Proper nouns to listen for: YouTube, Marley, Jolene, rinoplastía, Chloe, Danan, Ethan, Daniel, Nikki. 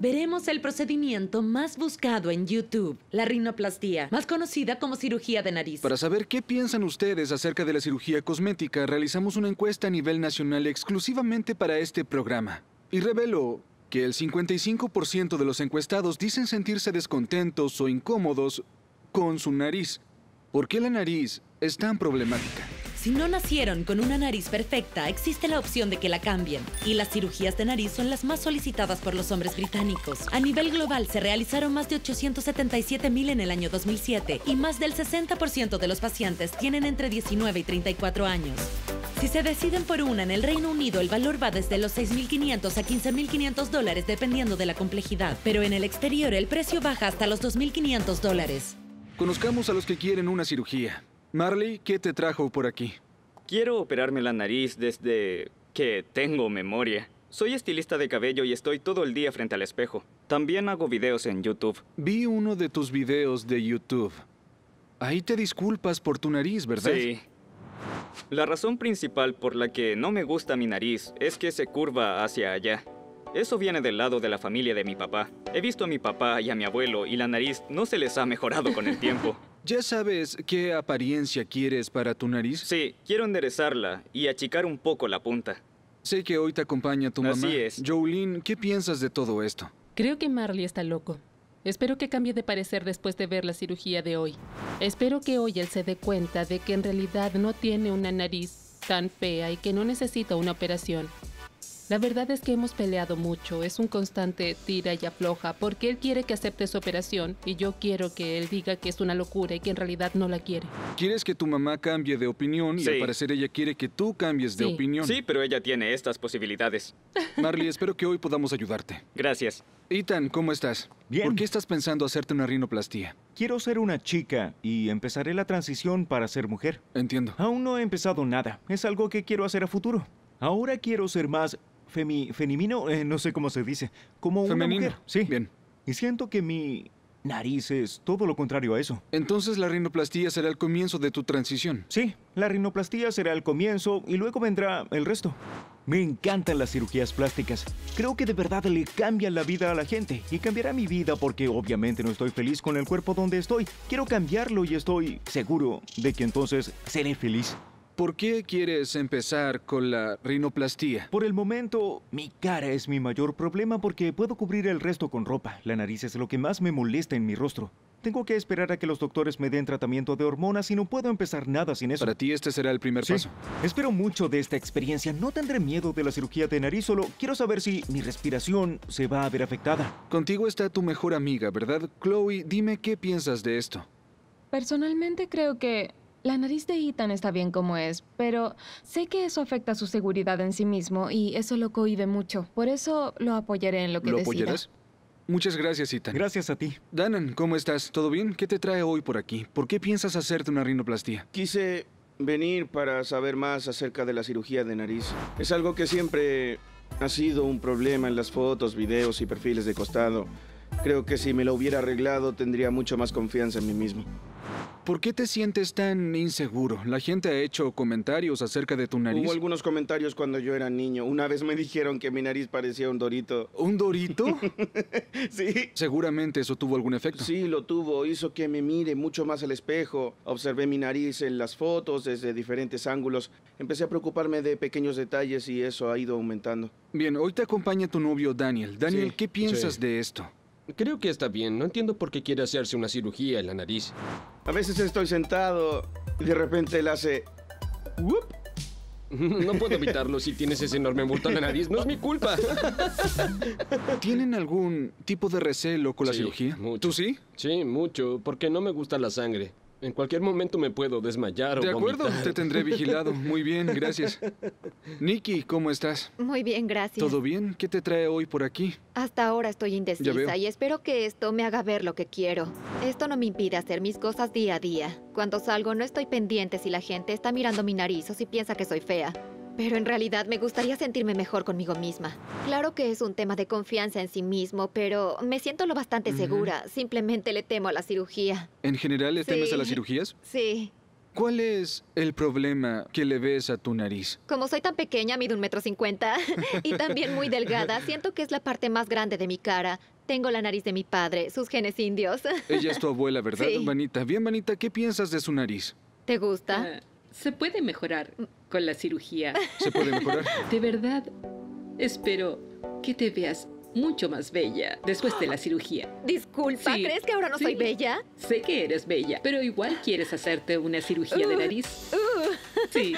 veremos el procedimiento más buscado en YouTube, la rinoplastía, más conocida como cirugía de nariz. Para saber qué piensan ustedes acerca de la cirugía cosmética, realizamos una encuesta a nivel nacional exclusivamente para este programa. Y reveló que el 55% de los encuestados dicen sentirse descontentos o incómodos con su nariz. ¿Por qué la nariz es tan problemática? Si no nacieron con una nariz perfecta, existe la opción de que la cambien. Y las cirugías de nariz son las más solicitadas por los hombres británicos. A nivel global, se realizaron más de 877,000 en el año 2007 y más del 60% de los pacientes tienen entre 19 y 34 años. Si se deciden por una en el Reino Unido, el valor va desde los $6,500 a $15,500 dependiendo de la complejidad. Pero en el exterior, el precio baja hasta los $2,500. Conozcamos a los que quieren una cirugía. Marley, ¿qué te trajo por aquí? Quiero operarme la nariz desde que tengo memoria. Soy estilista de cabello y estoy todo el día frente al espejo. También hago videos en YouTube. Vi uno de tus videos de YouTube. Ahí te disculpas por tu nariz, ¿verdad? Sí. La razón principal por la que no me gusta mi nariz es que se curva hacia allá. Eso viene del lado de la familia de mi papá. He visto a mi papá y a mi abuelo y la nariz no se les ha mejorado con el tiempo. ¿Ya sabes qué apariencia quieres para tu nariz? Sí, quiero enderezarla y achicar un poco la punta. Sé que hoy te acompaña tu mamá. Así es. Jolene, ¿qué piensas de todo esto? Creo que Marley está loco. Espero que cambie de parecer después de ver la cirugía de hoy. Espero que hoy él se dé cuenta de que en realidad no tiene una nariz tan fea y que no necesita una operación. La verdad es que hemos peleado mucho, es un constante tira y afloja, porque él quiere que acepte su operación y yo quiero que él diga que es una locura y que en realidad no la quiere. ¿Quieres que tu mamá cambie de opinión? Sí. Y al parecer ella quiere que tú cambies de opinión. Sí, pero ella tiene estas posibilidades. Marley, espero que hoy podamos ayudarte. Gracias. Ethan, ¿cómo estás? Bien. ¿Por qué estás pensando hacerte una rinoplastía? Quiero ser una chica y empezaré la transición para ser mujer. Entiendo. Aún no he empezado nada, es algo que quiero hacer a futuro. Ahora quiero ser más... femenino, no sé cómo se dice. Como una mujer. Sí. Bien. Y siento que mi nariz es todo lo contrario a eso. Entonces la rinoplastía será el comienzo de tu transición. Sí, la rinoplastía será el comienzo y luego vendrá el resto. Me encantan las cirugías plásticas. Creo que de verdad le cambian la vida a la gente. Y cambiará mi vida porque obviamente no estoy feliz con el cuerpo donde estoy. Quiero cambiarlo y estoy seguro de que entonces seré feliz. ¿Por qué quieres empezar con la rinoplastía? Por el momento, mi cara es mi mayor problema porque puedo cubrir el resto con ropa. La nariz es lo que más me molesta en mi rostro. Tengo que esperar a que los doctores me den tratamiento de hormonas y no puedo empezar nada sin eso. Para ti este será el primer paso. Espero mucho de esta experiencia. No tendré miedo de la cirugía de nariz, solo quiero saber si mi respiración se va a ver afectada. Contigo está tu mejor amiga, ¿verdad? Chloe, dime qué piensas de esto. Personalmente creo que... la nariz de Ethan está bien como es, pero sé que eso afecta su seguridad en sí mismo y eso lo cohíbe mucho. Por eso lo apoyaré en lo que decida. ¿Lo apoyarás? Muchas gracias, Ethan. Gracias a ti. Danan, ¿cómo estás? ¿Todo bien? ¿Qué te trae hoy por aquí? ¿Por qué piensas hacerte una rinoplastía? Quise venir para saber más acerca de la cirugía de nariz. Es algo que siempre ha sido un problema en las fotos, videos y perfiles de costado. Creo que si me lo hubiera arreglado tendría mucho más confianza en mí mismo. ¿Por qué te sientes tan inseguro? La gente ha hecho comentarios acerca de tu nariz. Hubo algunos comentarios cuando yo era niño. Una vez me dijeron que mi nariz parecía un dorito. ¿Un dorito? Sí. Seguramente eso tuvo algún efecto. Sí, lo tuvo. Hizo que me mire mucho más al espejo. Observé mi nariz en las fotos desde diferentes ángulos. Empecé a preocuparme de pequeños detalles y eso ha ido aumentando. Bien, hoy te acompaña tu novio Daniel. Daniel, ¿qué piensas de esto? Creo que está bien. No entiendo por qué quiere hacerse una cirugía en la nariz. A veces estoy sentado y de repente él hace... ¡Wup! No puedo evitarlo si tienes ese enorme bulto en la nariz. ¡No es mi culpa! ¿Tienen algún tipo de recelo con la cirugía? Mucho. ¿Tú sí? Sí, mucho, porque no me gusta la sangre. En cualquier momento me puedo desmayar o vomitar. De acuerdo, te tendré vigilado. Muy bien, gracias. Nikki, ¿cómo estás? Muy bien, gracias. ¿Todo bien? ¿Qué te trae hoy por aquí? Hasta ahora estoy indecisa y espero que esto me haga ver lo que quiero. Esto no me impide hacer mis cosas día a día. Cuando salgo no estoy pendiente si la gente está mirando mi nariz o si piensa que soy fea. Pero en realidad me gustaría sentirme mejor conmigo misma. Claro que es un tema de confianza en sí mismo, pero me siento lo bastante segura. Simplemente le temo a la cirugía. ¿En general le temes a las cirugías? Sí. ¿Cuál es el problema que le ves a tu nariz? Como soy tan pequeña, mido 1,50 m y también muy delgada, siento que es la parte más grande de mi cara. Tengo la nariz de mi padre, sus genes indios. Ella es tu abuela, ¿verdad, Vanita? Bien, Vanita, ¿qué piensas de su nariz? ¿Te gusta? Se puede mejorar con la cirugía. ¿Se puede mejorar? De verdad, espero que te veas mucho más bella después de la cirugía. Disculpa, ¿crees que ahora no soy bella? Sé que eres bella, pero igual quieres hacerte una cirugía de nariz. Sí.